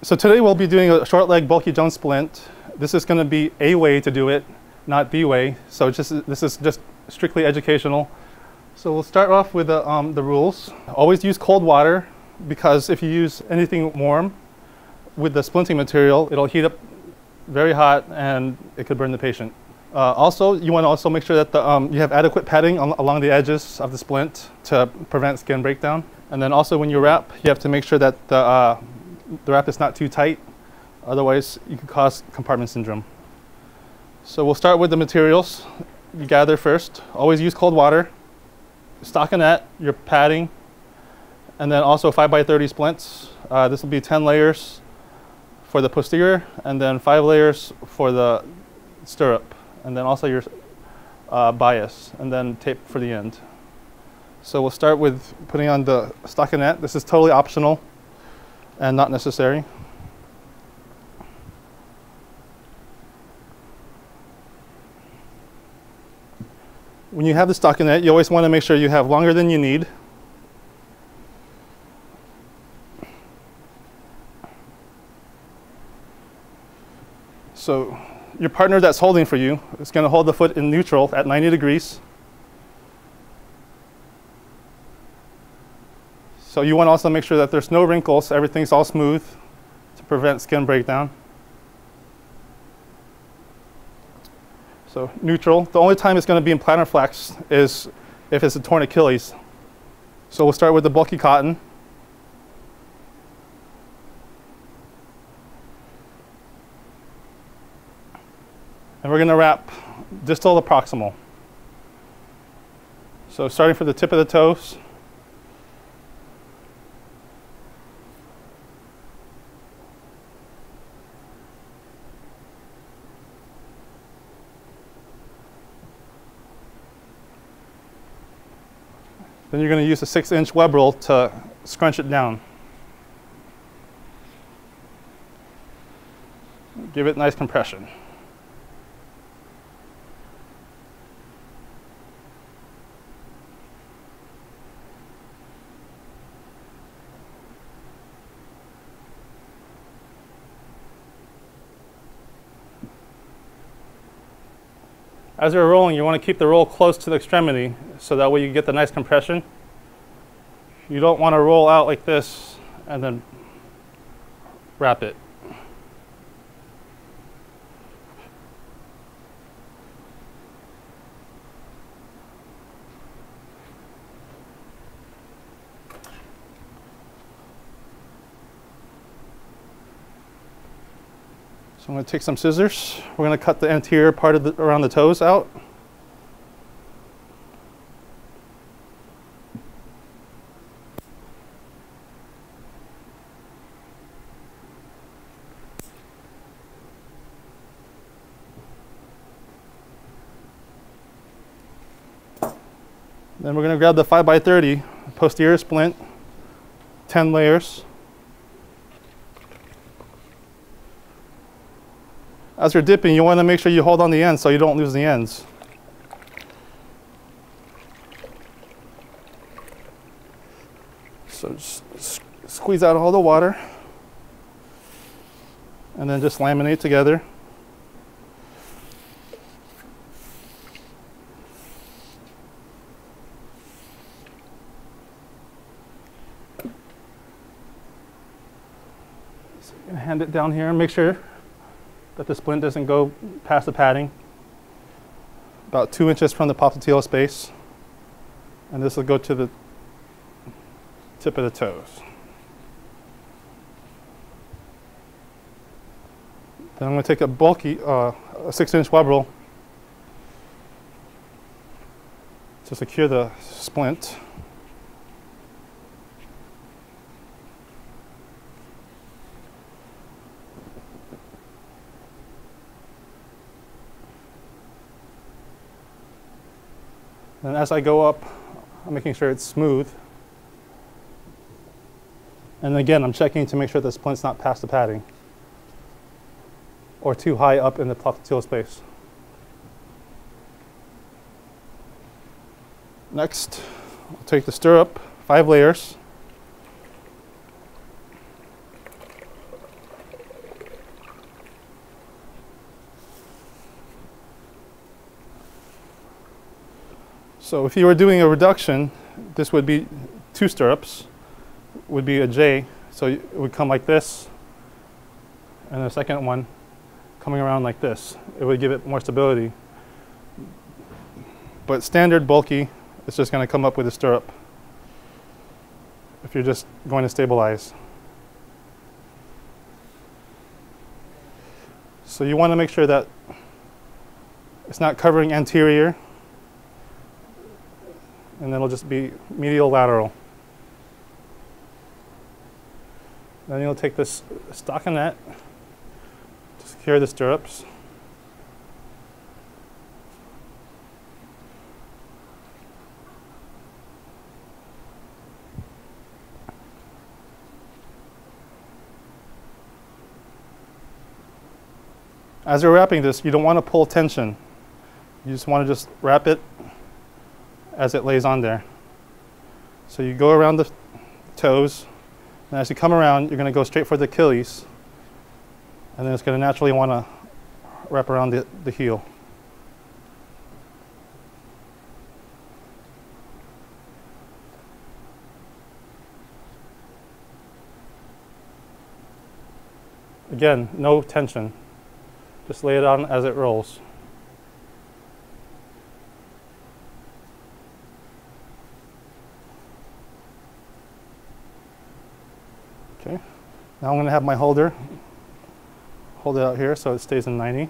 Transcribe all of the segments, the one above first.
So today we'll be doing a short leg bulky Jones splint. This is going to be a way to do it, not the way. So this is just strictly educational. So we'll start off with the rules. Always use cold water, because if you use anything warm with the splinting material, it'll heat up very hot and it could burn the patient. Also, you want to also make sure that you have adequate padding along the edges of the splint to prevent skin breakdown. And then also when you wrap, you have to make sure that the wrap is not too tight. Otherwise, you could cause compartment syndrome. So we'll start with the materials you gather first. Always use cold water, stockinette, your padding, and then also 5x30 splints. This will be 10 layers for the posterior, and then 5 layers for the stirrup, and then also your bias, and then tape for the end. So we'll start with putting on the stockinette. This is totally optional and not necessary. When you have the stockinette, you always want to make sure you have longer than you need. So your partner that's holding for you is going to hold the foot in neutral at 90 degrees. So you want to also make sure that there's no wrinkles, everything's all smooth to prevent skin breakdown. So neutral. The only time it's going to be in plantar flex is if it's a torn Achilles. So we'll start with the bulky cotton. And we're going to wrap distal to proximal. So starting from the tip of the toes. Then you're going to use a 6-inch Webril to scrunch it down. Give it nice compression. As you're rolling, you want to keep the roll close to the extremity, so that way you get the nice compression. You don't want to roll out like this and then wrap it. So I'm going to take some scissors. We're going to cut the anterior part of around the toes out. Then we're going to grab the 5x30 posterior splint, 10 layers. As you're dipping, you want to make sure you hold on the end so you don't lose the ends. So just squeeze out all the water and then just laminate together. So you're going to hand it down here and make sure that the splint doesn't go past the padding, about 2 inches from the popliteal space, and this will go to the tip of the toes. Then I'm going to take a bulky, a 6-inch Webril to secure the splint. And as I go up, I'm making sure it's smooth. And again, I'm checking to make sure the splint's not past the padding or too high up in the popliteal space. Next, I'll take the stirrup, 5 layers. So if you were doing a reduction, this would be two stirrups, would be a J, so it would come like this, and the second one coming around like this. It would give it more stability. But standard bulky, it's just going to come up with a stirrup if you're just going to stabilize. So you want to make sure that it's not covering anterior, and then it'll just be medial lateral. Then you'll take this stockinette to secure the stirrups. As you're wrapping this, you don't want to pull tension. You just want to just wrap it as it lays on there. So you go around the toes, and as you come around, you're going to go straight for the Achilles, and then it's going to naturally want to wrap around the heel. Again, no tension. Just lay it on as it rolls. Okay, now I'm going to have my holder, hold it out here so it stays in 90.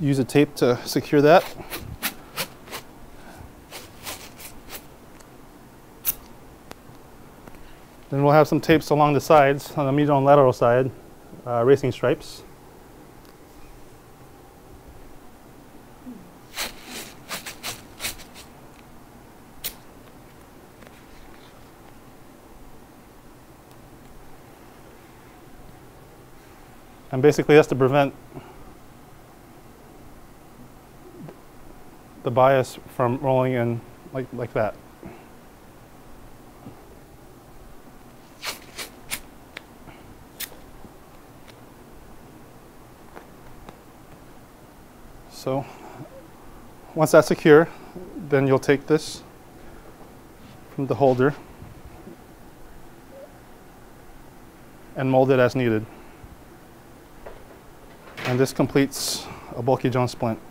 Use a tape to secure that. Then we'll have some tapes along the sides, on the medial and lateral side, racing stripes. And basically that's to prevent the bias from rolling in like that. So once that's secure, then you'll take this from the holder and mold it as needed. And this completes a bulky Jones splint.